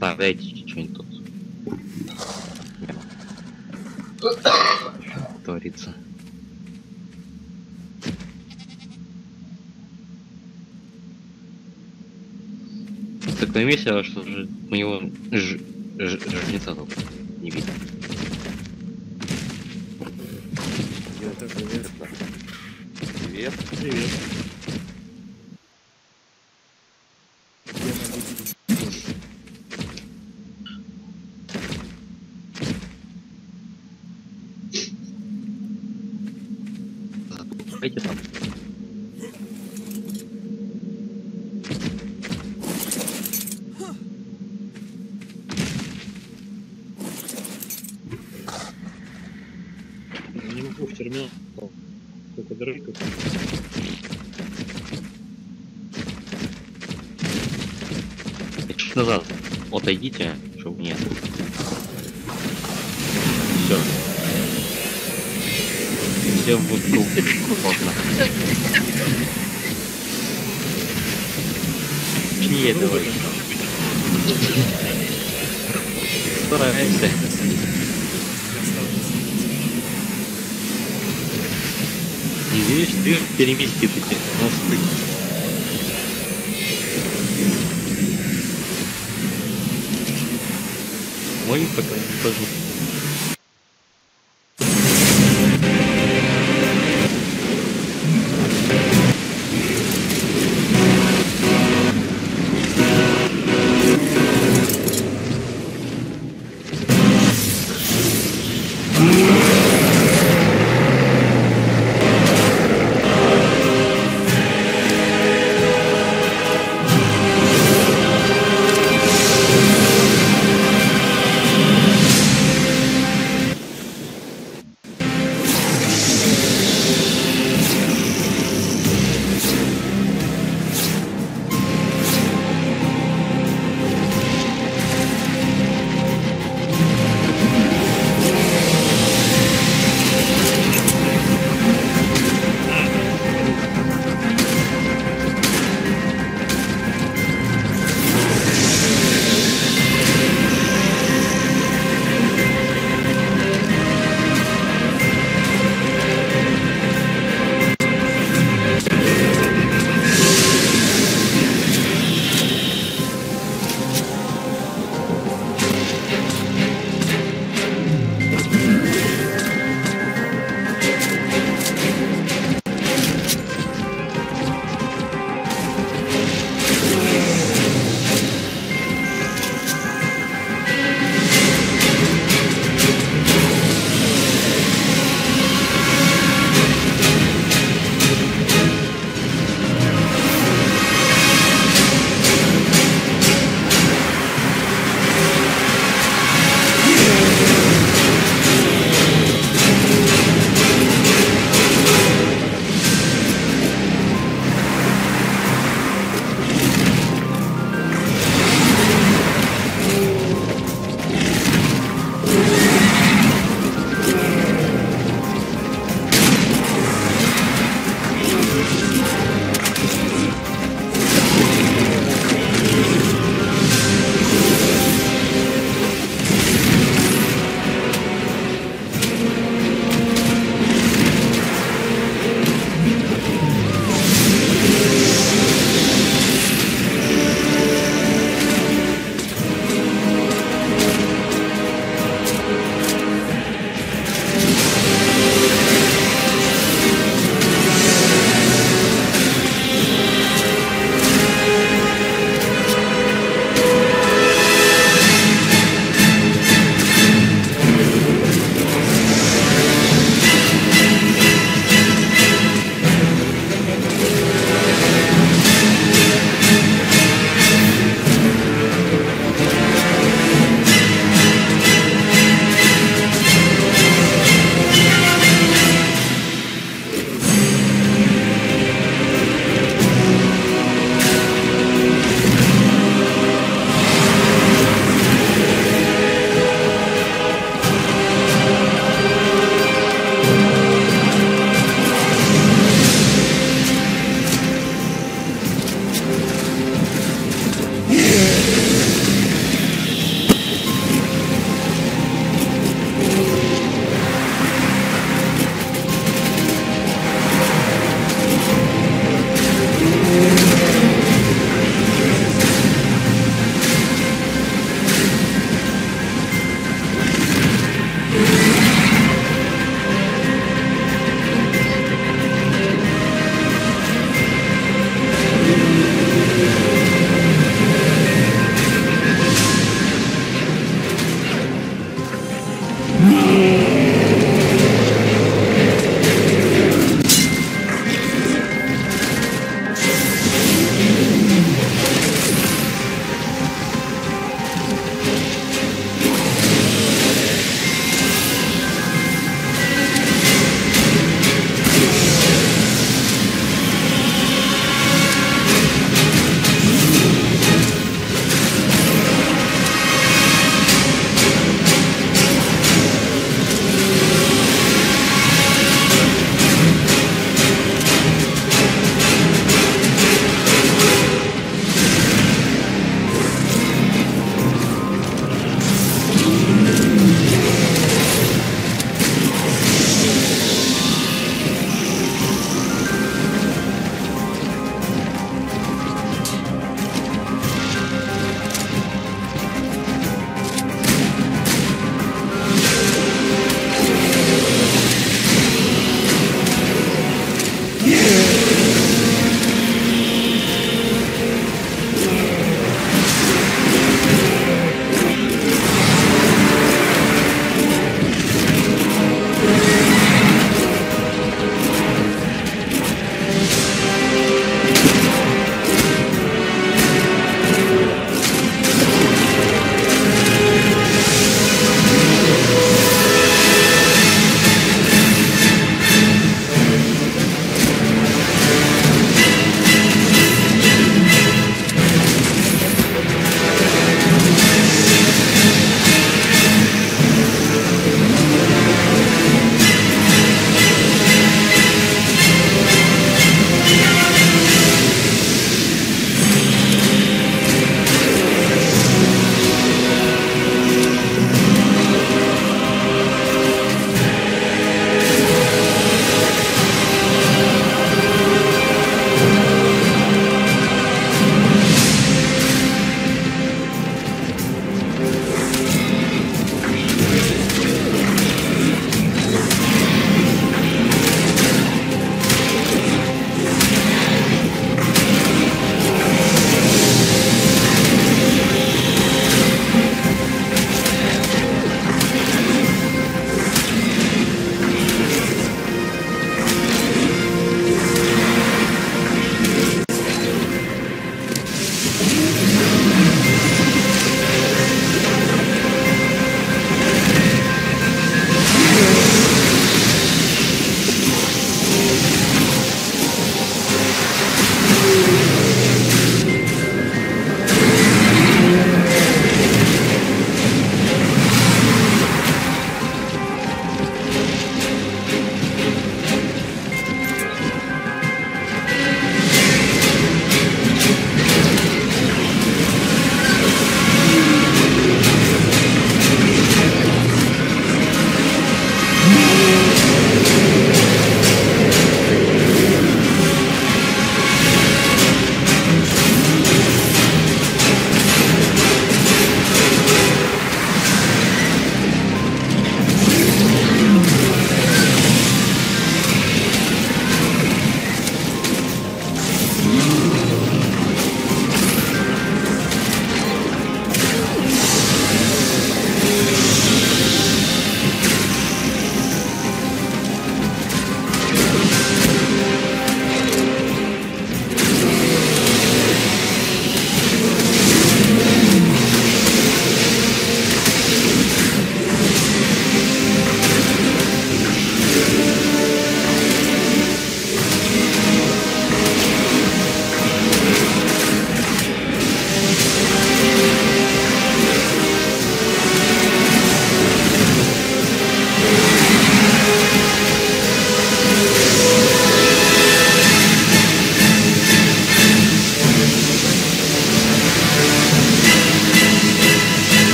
Оставляйте что-нибудь тут. Творится. Такое место, что мы его жнеца не видим. Привет. Привет. Привет. Назад отойдите, чтобы нет. Все. Всем вот тут поздно. Чьи давай. Стараемся. И здесь ты переместит эти мосты. Мой пока не скажу.